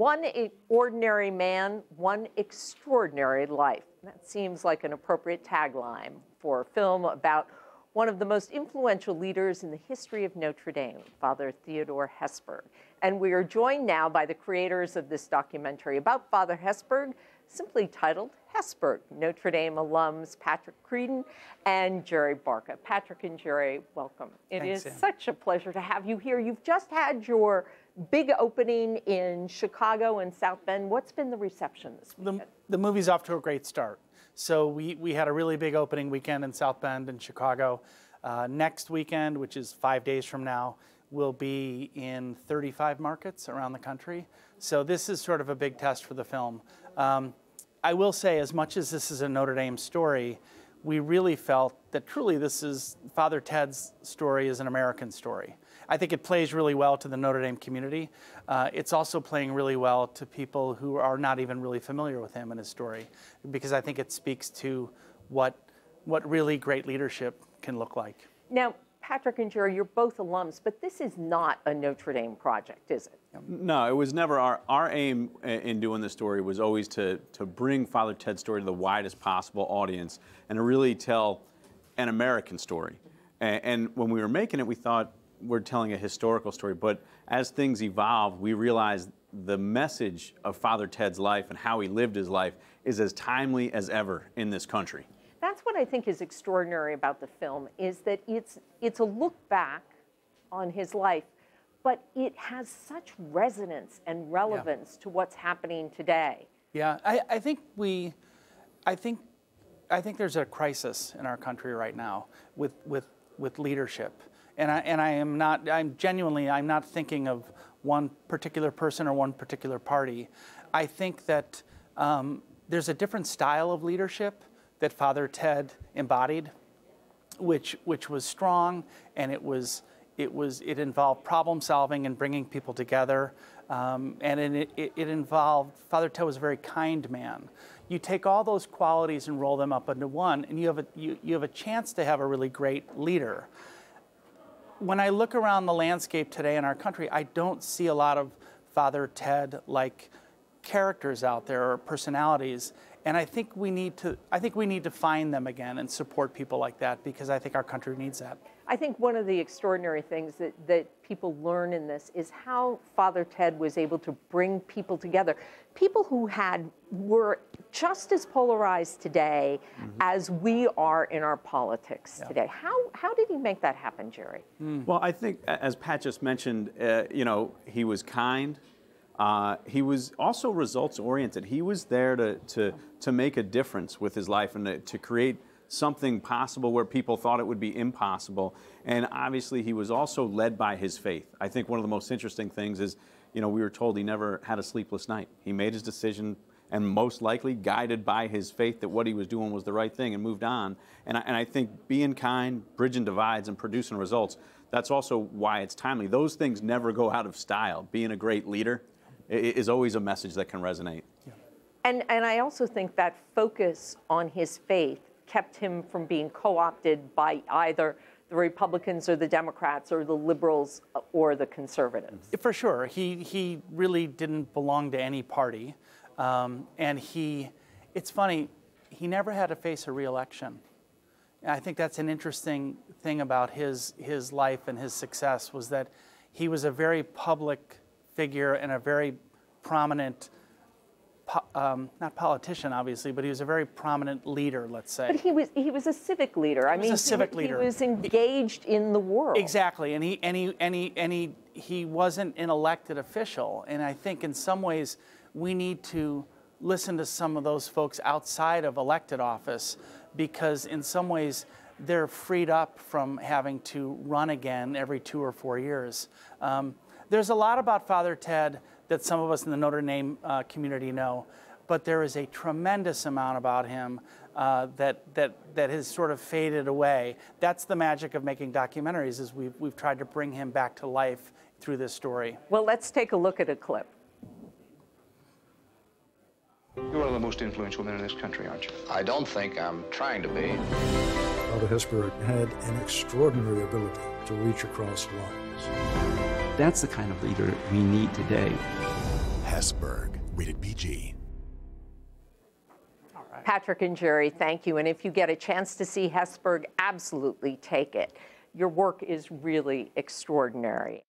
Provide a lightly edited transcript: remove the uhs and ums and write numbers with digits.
One ordinary man, one extraordinary life. That seems like an appropriate tagline for a film about one of the most influential leaders in the history of Notre Dame, Father Theodore Hesburgh. And we are joined now by the creators of this documentary about Father Hesburgh, simply titled Hesburgh, Notre Dame alums Patrick Creadon and Jerry Barca. Patrick and Jerry, welcome. Thanks, Anne. Such a pleasure to have you here. You've just had your big opening in Chicago and South Bend. What's been the reception this weekend? The movie's off to a great start. So we had a really big opening weekend in South Bend and Chicago. Next weekend, which is 5 days from now, will be in 35 markets around the country. So this is sort of a big test for the film. I will say, as much as this is a Notre Dame story, we really felt that truly this is, Father Ted's story is an American story. I think it plays really well to the Notre Dame community. It's also playing really well to people who are not even really familiar with him and his story, because I think it speaks to what really great leadership can look like. Now, Patrick and Jerry, you're both alums, but this is not a Notre Dame project, is it? No, it was never. Our aim in doing this story was always to bring Father Ted's story to the widest possible audience and to really tell an American story. And when we were making it, we thought we're telling a historical story. But as things evolved, we realized the message of Father Ted's life and how he lived his life is as timely as ever in this country. That's what I think is extraordinary about the film, is that it's a look back on his life, but it has such resonance and relevance to what's happening today. Yeah, I think there's a crisis in our country right now with leadership, and I'm genuinely not thinking of one particular person or one particular party. I think that there's a different style of leadership that Father Ted embodied, which was strong, and it involved problem solving and bringing people together, and it involved, Father Ted was a very kind man. You take all those qualities and roll them up into one, and you have a chance to have a really great leader. When I look around the landscape today in our country, I don't see a lot of Father Ted-like characters out there or personalities. And I think we need to find them again and support people like that, because I think our country needs that. I think one of the extraordinary things that people learn in this is how Father Ted was able to bring people together. People who were just as polarized today as we are in our politics today. How did he make that happen, Jerry? Well, I think, as Pat just mentioned, you know, he was kind. He was also results-oriented. He was there to make a difference with his life and to create something possible where people thought it would be impossible. And obviously, he was also led by his faith. I think one of the most interesting things is, you know, we were told he never had a sleepless night. He made his decision, and most likely guided by his faith that what he was doing was the right thing, and moved on. And I think being kind, bridging divides, and producing results, that's also why it's timely. Those things never go out of style. Being a great leader is always a message that can resonate. Yeah. And I also think that focus on his faith kept him from being co-opted by either the Republicans or the Democrats or the liberals or the conservatives. For sure. He really didn't belong to any party. And it's funny, he never had to face a re-election. And I think that's an interesting thing about his life and his success, was that he was a very public figure and a very prominent, not politician, obviously, but he was a very prominent leader, let's say. But he was a civic leader. I mean, he was a civic leader. He was engaged in the world. Exactly, and he wasn't an elected official, and I think in some ways we need to listen to some of those folks outside of elected office, because in some ways they're freed up from having to run again every 2 or 4 years. There's a lot about Father Ted that some of us in the Notre Dame community know, but there is a tremendous amount about him that has sort of faded away. That's the magic of making documentaries, is we've tried to bring him back to life through this story. Well, let's take a look at a clip. You're one of the most influential men in this country, aren't you? I don't think I'm trying to be. Father Hesburgh had an extraordinary ability to reach across lines. That's the kind of leader we need today. Hesburgh, rated PG. Patrick and Jerry, thank you. And if you get a chance to see Hesburgh, absolutely take it. Your work is really extraordinary.